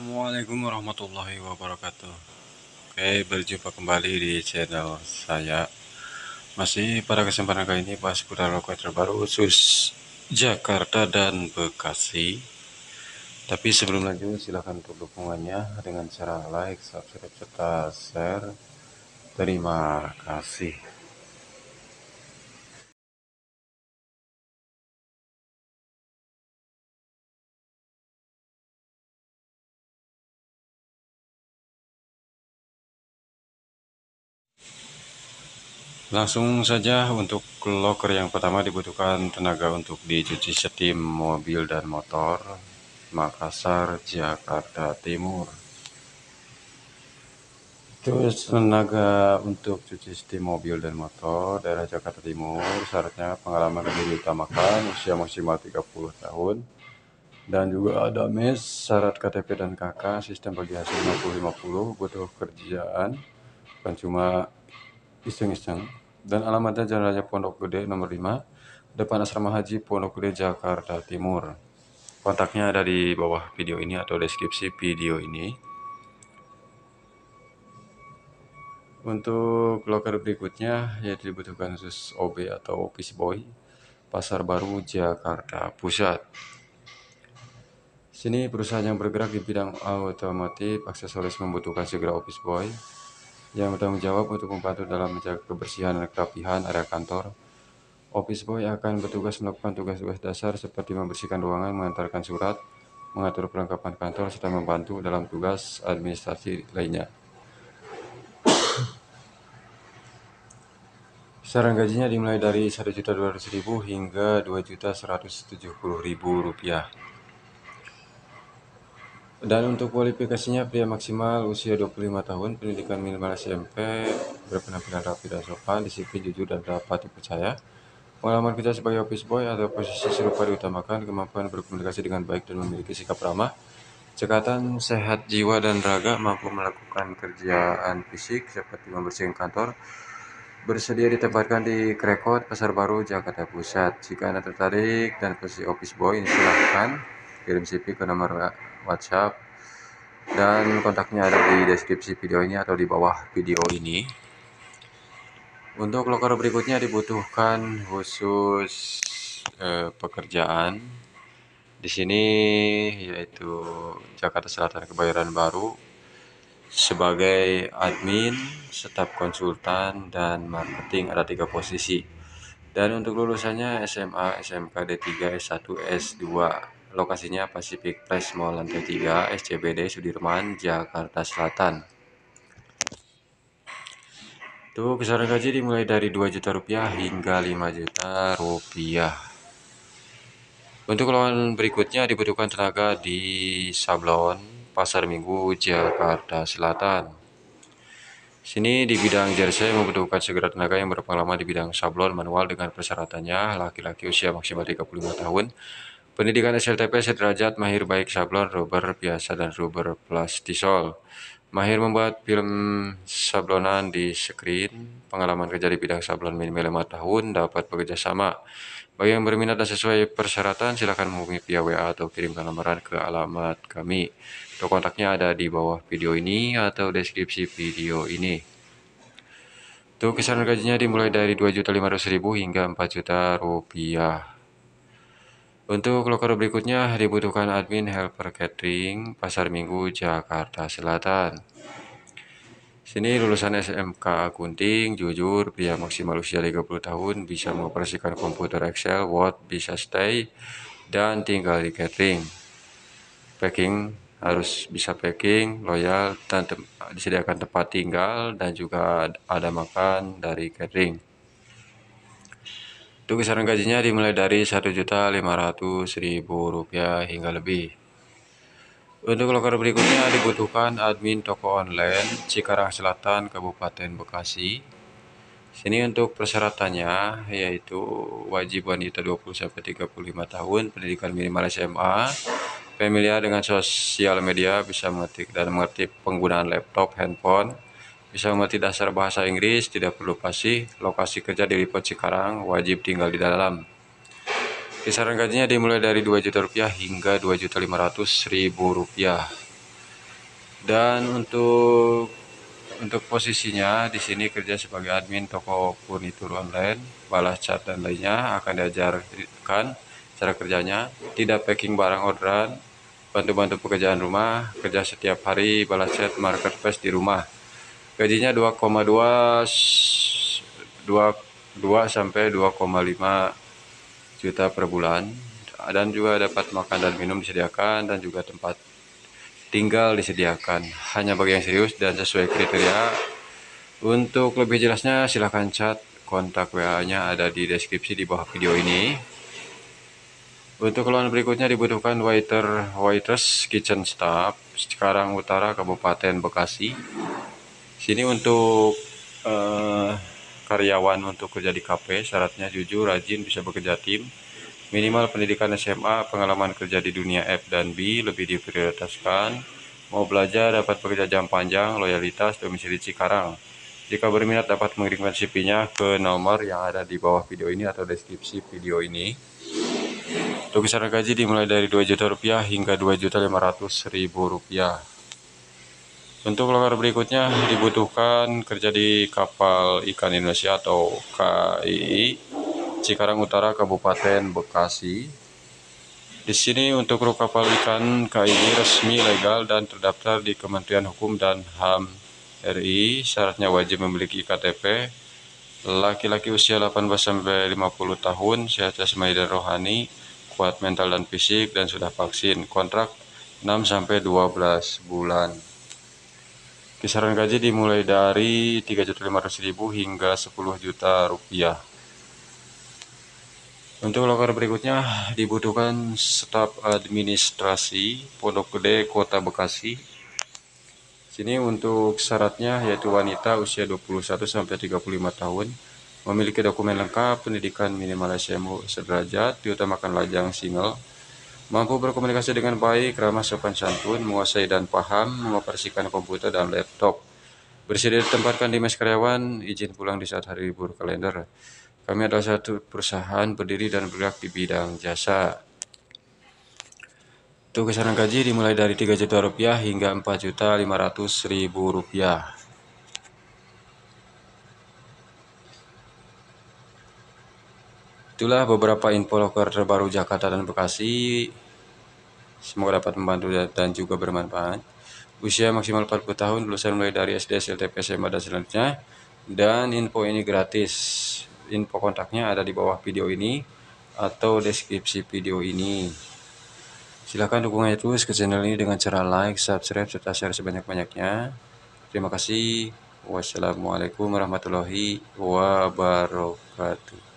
Assalamualaikum warahmatullahi wabarakatuh. Oke, berjumpa kembali di channel saya. Masih pada kesempatan kali ini bahas seputar lokasi terbaru khusus Jakarta dan Bekasi. Tapi sebelum lanjut, silahkan untuk dukungannya dengan cara like, subscribe, serta share. Terima kasih. Langsung saja untuk loker yang pertama, dibutuhkan tenaga untuk dicuci steam mobil dan motor, Makassar, Jakarta Timur. Terus tenaga untuk cuci steam mobil dan motor daerah Jakarta Timur, syaratnya pengalaman kerja diutamakan, usia maksimal 30 tahun, dan juga ada mes, syarat KTP dan KK, sistem bagi hasil 50-50, butuh kerjaan, bukan cuma iseng-iseng. Dan alamatnya Jalan Raya Pondok Gede nomor 5, depan Asrama Haji Pondok Gede, Jakarta Timur. Kontaknya ada di bawah video ini atau deskripsi video ini. Untuk loker berikutnya yaitu dibutuhkan khusus OB atau office boy, Pasar Baru, Jakarta Pusat. Sini perusahaan yang bergerak di bidang otomotif aksesoris membutuhkan segera office boy yang bertanggung jawab untuk membantu dalam menjaga kebersihan dan kerapihan area kantor. Office boy akan bertugas melakukan tugas-tugas dasar seperti membersihkan ruangan, mengantarkan surat, mengatur perlengkapan kantor, serta membantu dalam tugas administrasi lainnya. Saran gajinya dimulai dari Rp1.200.000 hingga Rp2.170.000. Dan untuk kualifikasinya, pria maksimal usia 25 tahun, pendidikan minimal SMP, berpenampilan rapi dan sopan, disiplin, jujur, dan dapat dipercaya. Pengalaman kita sebagai office boy atau posisi serupa diutamakan, kemampuan berkomunikasi dengan baik dan memiliki sikap ramah, cekatan, sehat jiwa dan raga, mampu melakukan kerjaan fisik seperti membersihkan kantor. Bersedia ditempatkan di Krekot, Pasar Baru, Jakarta Pusat. Jika Anda tertarik dan posisi office boy ini, silahkan kirim CV ke nomor WhatsApp dan kontaknya ada di deskripsi video ini atau di bawah video ini. Untuk loker berikutnya dibutuhkan khusus pekerjaan di sini yaitu Jakarta Selatan, Kebayoran Baru, sebagai admin, staf konsultan, dan marketing. Ada 3 posisi. Dan untuk lulusannya SMA, SMK, D3, S1, S2. Lokasinya Pacific Place Mall lantai 3, SCBD, Sudirman, Jakarta Selatan. Tuh, kisaran gaji dimulai dari Rp2 juta hingga Rp5 juta. Untuk lawan berikutnya dibutuhkan tenaga di sablon, Pasar Minggu, Jakarta Selatan. Sini di bidang jersey membutuhkan segera tenaga yang berpengalaman di bidang sablon manual dengan persyaratannya laki-laki usia maksimal 35 tahun. Pendidikan SLTP sederajat, mahir baik sablon, rubber biasa, dan rubber plastisol. Mahir membuat film sablonan di screen, pengalaman kerja di bidang sablon minimal 5 tahun, dapat bekerja sama. Bagi yang berminat dan sesuai persyaratan, silakan menghubungi via WA atau kirimkan lamaran ke alamat kami. Atau kontaknya ada di bawah video ini atau deskripsi video ini. Tuh, kisaran gajinya dimulai dari Rp2.500.000 hingga Rp4 juta. Untuk loker berikutnya dibutuhkan admin helper catering, Pasar Minggu, Jakarta Selatan. Sini lulusan SMK akunting, jujur, pria maksimal usia 30 tahun, bisa mengoperasikan komputer Excel, Word, bisa stay, dan tinggal di catering. Packing, harus bisa packing, loyal, dan disediakan tempat tinggal, dan juga ada makan dari catering. Untuk kisaran gajinya dimulai dari Rp1.500.000 hingga lebih. Untuk loker berikutnya dibutuhkan admin toko online, Cikarang Selatan, Kabupaten Bekasi. Sini untuk persyaratannya yaitu wajib wanita 20-35 tahun, pendidikan minimal SMA, familiar dengan sosial media, bisa mengetik dan mengerti penggunaan laptop, handphone, bisa mengerti dasar bahasa Inggris, tidak perlu fasih. Lokasi kerja di Lipot Cikarang, wajib tinggal di dalam. Kisaran gajinya dimulai dari Rp2 juta hingga Rp2.500.000. Dan untuk posisinya di sini kerja sebagai admin toko furnitur online, balas chat dan lainnya akan diajarkan cara kerjanya. Tidak packing barang orderan, bantu-bantu pekerjaan rumah, kerja setiap hari, balas chat marketplace di rumah. Gajinya 2,2 sampai 2,5 juta per bulan, dan juga dapat makan dan minum disediakan dan juga tempat tinggal disediakan, hanya bagi yang serius dan sesuai kriteria. Untuk lebih jelasnya silahkan chat, kontak WA-nya ada di deskripsi di bawah video ini. Untuk keluhan berikutnya dibutuhkan waiters, kitchen staff, Cikarang Utara, Kabupaten Bekasi. Sini untuk karyawan untuk kerja di kafe, syaratnya jujur, rajin, bisa bekerja tim. Minimal pendidikan SMA, pengalaman kerja di dunia F dan B lebih diprioritaskan. Mau belajar, dapat bekerja jam panjang, loyalitas, domisili Cikarang. Jika berminat dapat mengirimkan CV-nya ke nomor yang ada di bawah video ini atau deskripsi video ini. Untuk kisaran gaji dimulai dari Rp2.000.000 hingga Rp2.500.000. Untuk lowongan berikutnya dibutuhkan kerja di Kapal Ikan Indonesia atau KII, Cikarang Utara, Kabupaten Bekasi. Di sini untuk kru kapal ikan KII resmi, legal, dan terdaftar di Kementerian Hukum dan HAM RI. Syaratnya wajib memiliki KTP, laki-laki usia 18-50 tahun, sehat jasmani dan rohani, kuat mental dan fisik, dan sudah vaksin. Kontrak 6-12 bulan. Kisaran gaji dimulai dari Rp3.500.000 hingga Rp10 juta. Untuk lowongan berikutnya dibutuhkan staf administrasi Pondok Gede, Kota Bekasi. Sini untuk syaratnya yaitu wanita usia 21-35 tahun, memiliki dokumen lengkap, pendidikan minimal SMA sederajat, diutamakan lajang single, mampu berkomunikasi dengan baik, ramah sopan santun, menguasai dan paham mengoperasikan komputer dan laptop, bersedia ditempatkan di mes karyawan, izin pulang di saat hari libur kalender. Kami adalah satu perusahaan berdiri dan bergerak di bidang jasa. Untuk kisaran gaji dimulai dari Rp3.000.000 hingga Rp4.500.000. Itulah beberapa info loker terbaru Jakarta dan Bekasi. Semoga dapat membantu dan juga bermanfaat. Usia maksimal 40 tahun, lulusan mulai dari SD, SLTP, SMA, dan selanjutnya. Dan info ini gratis. Info kontaknya ada di bawah video ini atau deskripsi video ini. Silahkan dukungannya terus ke channel ini dengan cara like, subscribe, serta share sebanyak-banyaknya. Terima kasih. Wassalamualaikum warahmatullahi wabarakatuh.